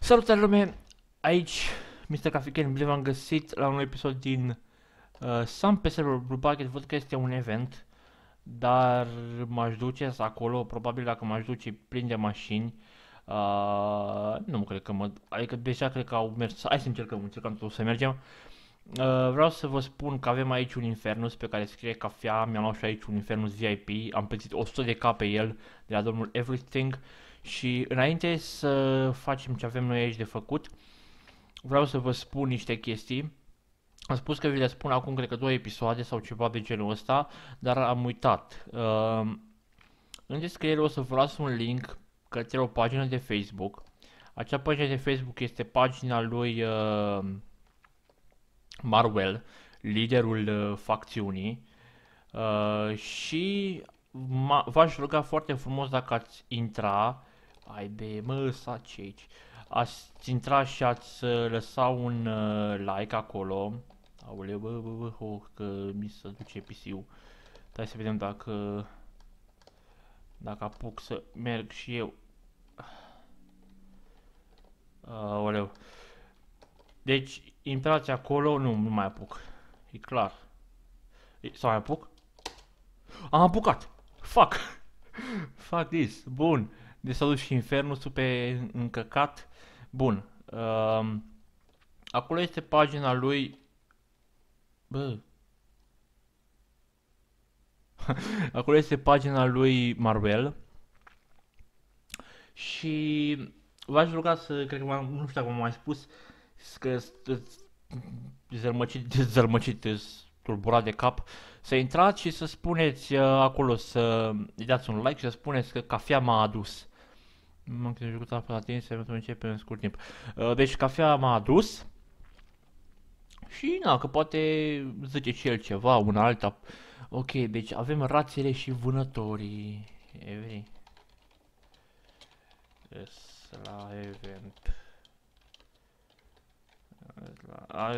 Salutare lume, aici Mr. CoffeeCan, bine v-am găsit la un episod din SAMP pe serverul Blue Bucket. Văd că este un event, dar m-aș duce acolo, probabil dacă m-aș duce plin de mașini. Nu cred că mă... adică deja cred că au mers, hai să încercăm tot să mergem. Vreau să vă spun că avem aici un Infernus pe care scrie cafea, mi-am luat și aici un Infernus VIP, am plătit 100k pe el de la domnul Everything. Și înainte să facem ce avem noi aici de făcut, vreau să vă spun niște chestii. Am spus că vi le spun acum, cred că 2 episoade sau ceva de genul ăsta, dar am uitat. În descriere o să vă las un link către o pagină de Facebook. Acea pagină de Facebook este pagina lui Marwell, liderul facțiunii, și v-aș ruga foarte frumos dacă ați intra, ați intra și ați lăsa un like acolo. Aoleu, că mi se duce PC-ul. Hai să vedem dacă apuc să merg și eu. Aoleu. Deci, intrați acolo, nu mai apuc. E clar. Sau mai apuc? Am apucat. Fuck. Fuck this. Bun. Deci s-a dus și Infernus pe încăcat. Bun. Acolo este pagina lui. Bă. Acolo este pagina lui Marwell. Și v-aș ruga să, cred că nu știu dacă m-am mai spus, că zărmăcit, tulburat de cap, să intrați și să spuneți acolo, să dați un like și să spuneți că cafea m-a adus. M-am jucat apă la tine, să începe în scurt timp. Deci cafea m-a adus și na, că poate zice și el ceva, una alta. Ok, deci avem rațele și vânătorii. Every. La event.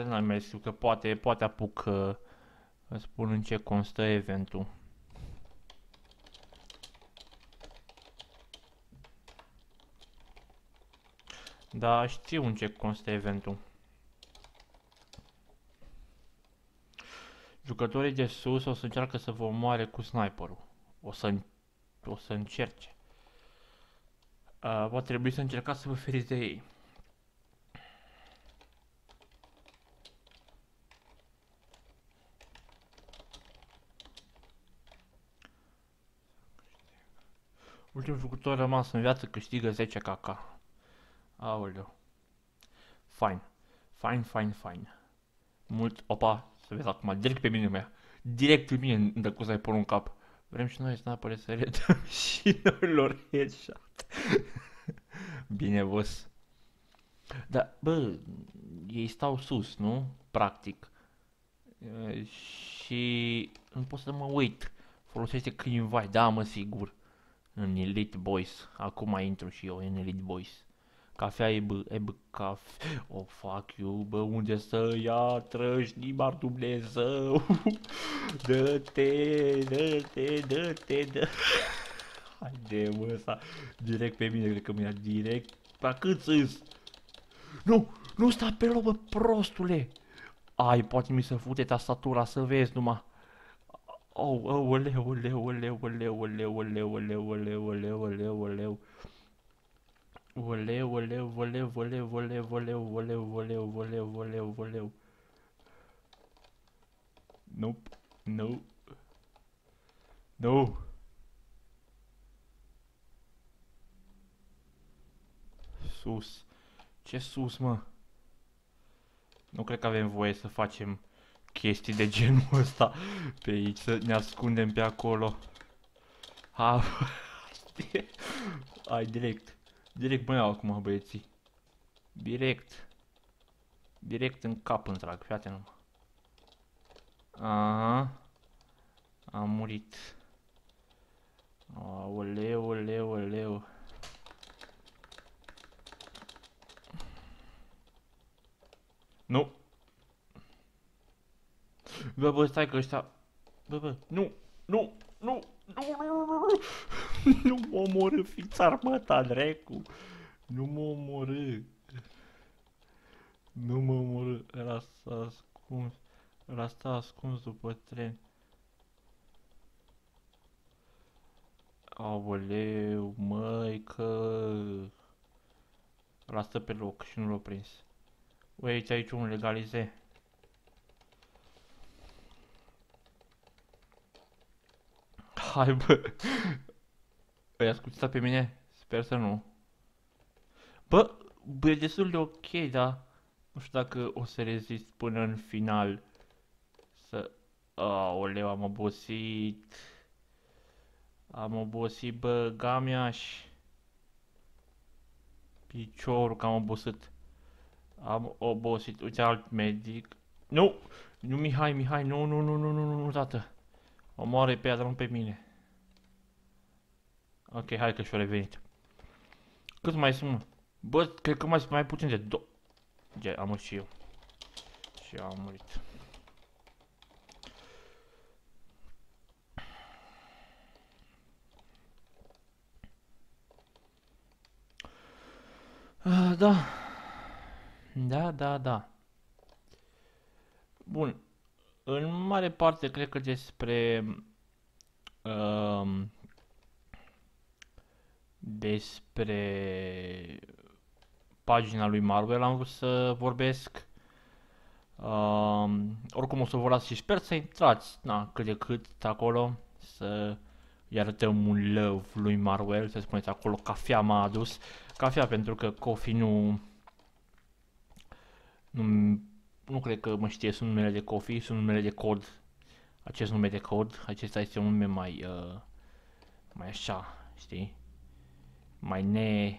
N-am mai știu că poate apuc. Vă spun în ce constă eventul. Da, știu în ce constă eventul. Jucătorii de sus o să încearcă să vă omoare cu sniperul. O să încerce. Va trebui să încercați să vă feriți de ei. Ultimul jucător rămas în viață câștigă 10 kk. Aoleu. Fine. Mult, opa, să vezi acum, direct pe mine mea. Direct pe mine, dacă să ai pun un cap. Vrem și noi să apare să redăm și noi lor headshot. Bine, boss. Dar, bă, ei stau sus, nu? Practic. Și nu pot să mă uit. Folosește clean invite, da, mă, sigur. În Elite Boys, acum intru și eu în Elite Boys. Cafea e bă, cafe. Oh, fuck you, bă, unde să ia trășni, bar Dumnezeu. Dă-te. Haide, mă, ăsta, direct pe mine, cred că mi-a direct. La cât îs? Nu sta pe loc, bă, prostule. Ai, poate mi se fute tastatura, să vezi numai. Oh, oleu. Nope. No. No. Sus. Ce sus, mă? Nu cred că avem voie să facem chestii de genul ăsta pe aici, să ne ascundem pe acolo. Ha, ai direct mă iau acum, băieții. Direct în cap îmi trag, fiate numai. Aha. Am murit. Oleu. Nu. Bă, stai că ăștia... Bă, nu. Nu mă omorâ, fiți armata, drecu. Nu mă omorâ. asta ascuns după tren. Aoleu, măi, că... Lasă pe loc și nu l-a prins. Uite, aici un legalize. Hai, bă. Ai ascultat pe mine? Sper să nu. Bă, e destul de ok, dar... Nu știu dacă o să rezist până în final. Să... Aoleu, am obosit. Am obosit, bă, gamiaș. Piciorul, că am obosit. Am obosit. Uite, alt medic. Nu! Nu, Mihai, Mihai, nu, nu, nu, nu, nu, nu, tată. Omoară pe ea, dar nu pe mine. Ok, hai că și-o revenit. Cât mai sunt? Bă, cred că mai sunt mai puțin de două. Am murit și eu. Și eu am murit. Da. Da, da, da. Bun. În mare parte cred că despre... despre... pagina lui Marwell am vrut să vorbesc. Oricum o să vă las și sper să intrați, na, cât de cât acolo, să-i arătăm un love lui Marwell, să spuneți acolo cafea m-a adus. Cafea pentru că Coffee nu cred că mă știe, sunt numele de Coffee, sunt numele de cod. Acest nume de cod, acesta este un nume mai, mai așa, știi? Mai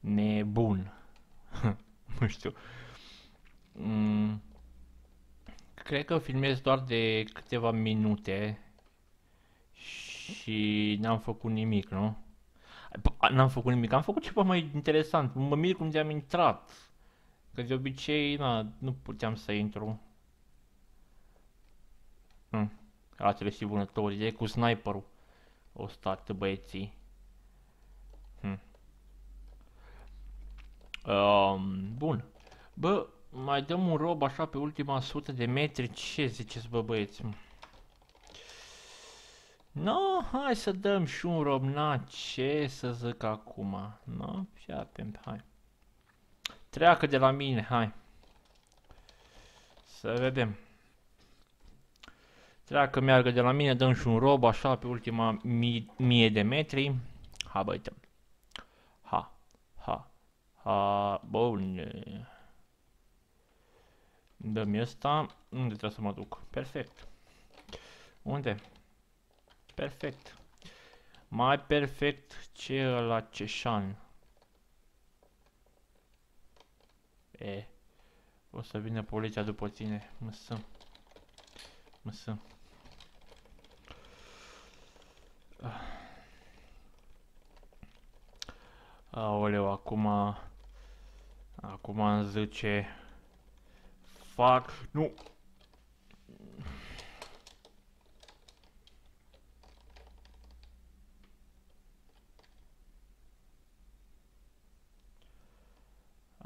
nebun. Nu știu. Cred că filmez doar de câteva minute și n-am făcut nimic, nu? N-am făcut nimic, am făcut ceva mai interesant. Mă mir cum de-am intrat. Că de obicei, na, nu puteam să intru. Ratele și vânătorile cu sniperul. O stat băieții. Bun. Bă, mai dăm un rob așa pe ultima 100 de metri. Ce ziceți, bă, băieți? No, hai să dăm și un rob. Na, ce să zic acum? No, fii atent, hai. Treacă de la mine, hai. Să vedem. Treacă, meargă de la mine, dăm și un rob așa pe ultima 1000 de metri. Ha, bă, uităm. Ha, ha. Bun. Dă-mi ăsta. Unde trebuie să mă duc? Perfect. Unde? Perfect. Mai perfect ce la Ceșan. E. O să vină poliția după tine. Măsăm. Măsăm. Aoleu, acum... Acum îmi zice... Fac... Nu!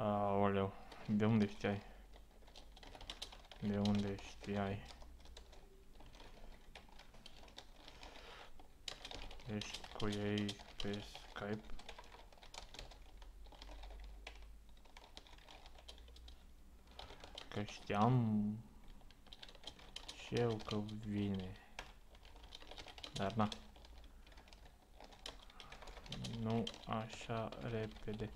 Aoleu, de unde știai? De unde știai? Ești cu ei pe Skype? Că știam și eu că vine, dar na, nu așa repede.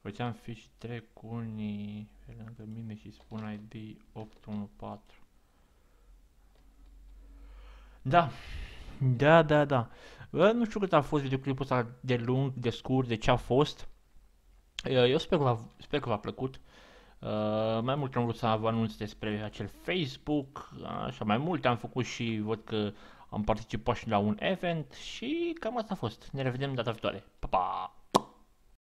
Făceam fiși trec unii pe lângă mine și spun ID 814. Da. Da, da, da. Nu știu cât a fost videoclipul ăsta, de lung, de scurt, de ce a fost. Eu sper că v-a plăcut. Mai mult am vrut să vă anunț despre acel Facebook, așa, mai multe am făcut și văd că am participat și la un event și cam asta a fost. Ne revedem data viitoare. Pa, pa!